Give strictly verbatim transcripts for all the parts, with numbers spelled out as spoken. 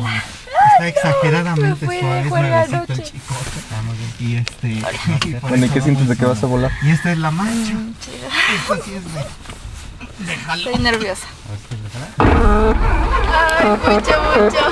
suave. Está Ay, exageradamente no, suave, es nuevecito el chico. Está muy bien. Y este... Bueno, ¿y qué sientes de que vas a volar? Y esta es la mancha. Mm, esta sí es de... Déjalo. Estoy nerviosa. A ver si te dejará. Ay, mucho, mucho.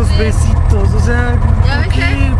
los besitos, o sea, ¿por qué?